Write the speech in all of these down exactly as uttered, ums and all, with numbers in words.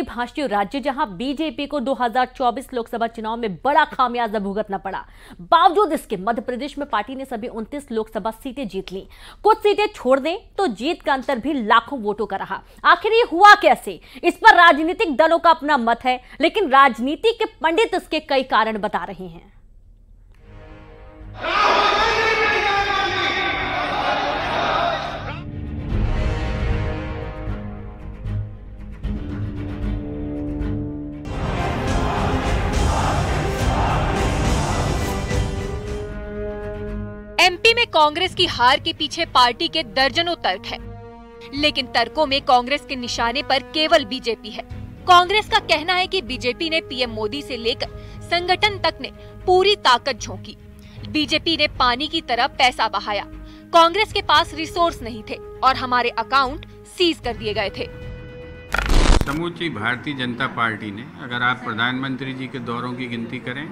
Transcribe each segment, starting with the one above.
भाषियों राज्य जहां बीजेपी को दो हज़ार चौबीस लोकसभा चुनाव में बड़ा खामियाजा भुगतना पड़ा। बावजूद इसके मध्य प्रदेश में पार्टी ने सभी उनतीस लोकसभा सीटें जीत ली। कुछ सीटें छोड़ दें तो जीत का अंतर भी लाखों वोटों का रहा। आखिर ये हुआ कैसे, इस पर राजनीतिक दलों का अपना मत है, लेकिन राजनीति के पंडित इसके कई कारण बता रहे हैं। एमपी में कांग्रेस की हार के पीछे पार्टी के दर्जनों तर्क है, लेकिन तर्कों में कांग्रेस के निशाने पर केवल बीजेपी है। कांग्रेस का कहना है कि बीजेपी ने पीएम मोदी से लेकर संगठन तक ने पूरी ताकत झोंकी। बीजेपी ने पानी की तरह पैसा बहाया। कांग्रेस के पास रिसोर्स नहीं थे और हमारे अकाउंट सीज कर दिए गए थे। समूची भारतीय जनता पार्टी ने, अगर आप प्रधानमंत्री जी के दौरों की गिनती करें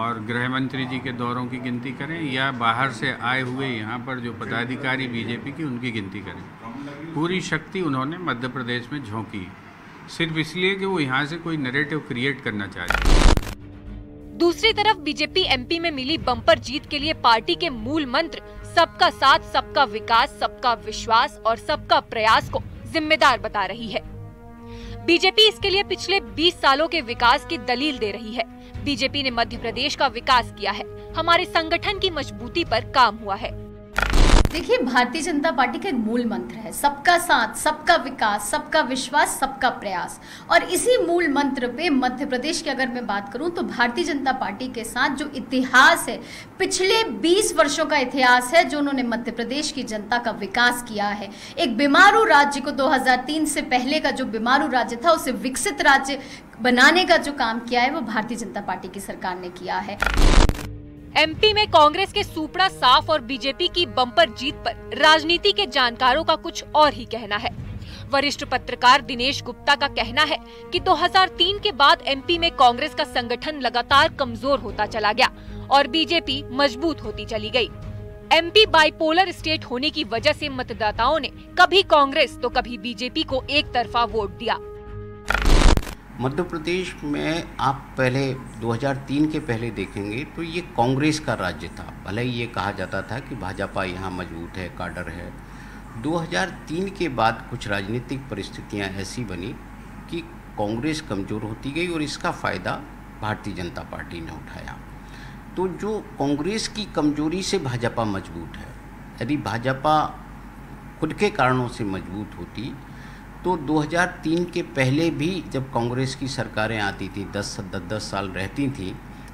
और गृह मंत्री जी के दौरों की गिनती करें या बाहर से आए हुए यहाँ पर जो पदाधिकारी बीजेपी की उनकी गिनती करें, पूरी शक्ति उन्होंने मध्य प्रदेश में झोंकी, सिर्फ इसलिए कि वो यहाँ से कोई नैरेटिव क्रिएट करना चाहते हैं। दूसरी तरफ बीजेपी एमपी में मिली बम्पर जीत के लिए पार्टी के मूल मंत्र सबका साथ, सबका विकास, सबका विश्वास और सबका प्रयास को जिम्मेदार बता रही है। बीजेपी इसके लिए पिछले बीस सालों के विकास की दलील दे रही है। बीजेपी ने मध्य प्रदेश का विकास किया है, हमारे संगठन की मजबूती पर काम हुआ है। देखिए, भारतीय जनता पार्टी का एक मूल मंत्र है सबका साथ, सबका विकास, सबका विश्वास, सबका प्रयास, और इसी मूल मंत्र पे मध्य प्रदेश की अगर मैं बात करूं तो भारतीय जनता पार्टी के साथ जो इतिहास है, पिछले बीस वर्षों का इतिहास है जो उन्होंने मध्य प्रदेश की जनता का विकास किया है। एक बीमारू राज्य को दो हज़ार तीन से पहले का जो बीमारू राज्य था उसे विकसित राज्य बनाने का जो काम किया है वो भारतीय जनता पार्टी की सरकार ने किया है। एमपी में कांग्रेस के सुपड़ा साफ और बीजेपी की बम्पर जीत पर राजनीति के जानकारों का कुछ और ही कहना है। वरिष्ठ पत्रकार दिनेश गुप्ता का कहना है कि दो हज़ार तीन के बाद एमपी में कांग्रेस का संगठन लगातार कमजोर होता चला गया और बीजेपी मजबूत होती चली गई। एमपी बाइपोलर स्टेट होने की वजह से मतदाताओं ने कभी कांग्रेस तो कभी बीजेपी को एक तरफा वोट दिया। मध्य प्रदेश में आप पहले दो हज़ार तीन के पहले देखेंगे तो ये कांग्रेस का राज्य था, भले ही ये कहा जाता था कि भाजपा यहाँ मजबूत है, काडर है। दो हज़ार तीन के बाद कुछ राजनीतिक परिस्थितियाँ ऐसी बनी कि कांग्रेस कमज़ोर होती गई और इसका फ़ायदा भारतीय जनता पार्टी ने उठाया। तो जो कांग्रेस की कमजोरी से भाजपा मजबूत है, यदि भाजपा खुद के कारणों से मजबूत होती तो दो हज़ार तीन के पहले भी जब कांग्रेस की सरकारें आती थी, दस दस साल रहती थी,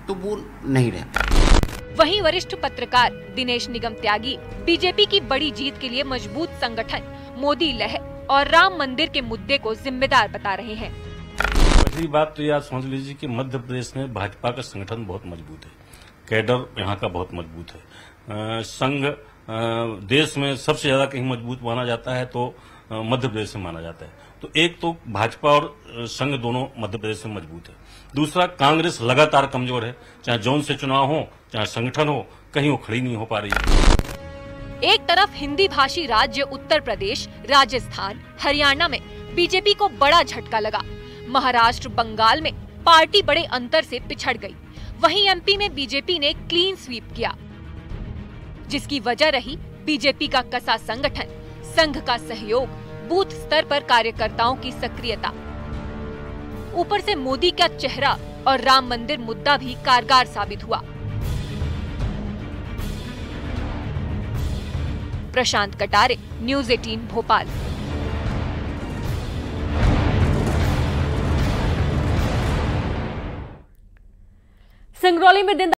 तो वो नहीं रहती। वहीं वरिष्ठ पत्रकार दिनेश निगम त्यागी बीजेपी की बड़ी जीत के लिए मजबूत संगठन, मोदी लहर और राम मंदिर के मुद्दे को जिम्मेदार बता रहे हैं। पहली बात तो याद समझ लीजिए कि मध्य प्रदेश में भाजपा का संगठन बहुत मजबूत है, कैडर यहाँ का बहुत मजबूत है, संघ देश में सबसे ज्यादा कहीं मजबूत माना जाता है तो मध्य प्रदेश में माना जाता है। तो एक तो भाजपा और संघ दोनों मध्य प्रदेश में मजबूत है। दूसरा, कांग्रेस लगातार कमजोर है, चाहे जोन से चुनाव हो, चाहे संगठन हो, कहीं वो खड़ी नहीं हो पा रही है। एक तरफ हिंदी भाषी राज्य उत्तर प्रदेश, राजस्थान, हरियाणा में बीजेपी को बड़ा झटका लगा। महाराष्ट्र, बंगाल में पार्टी बड़े अंतर से पिछड़ गई। वहीं एमपी में बीजेपी ने क्लीन स्वीप किया, जिसकी वजह रही बीजेपी का कसा संगठन, संघ का सहयोग, बूथ स्तर पर कार्यकर्ताओं की सक्रियता। ऊपर से मोदी का चेहरा और राम मंदिर मुद्दा भी कारगर साबित हुआ। प्रशांत कटारे, न्यूज़ अठारह भोपाल। सिंगरौली में दिन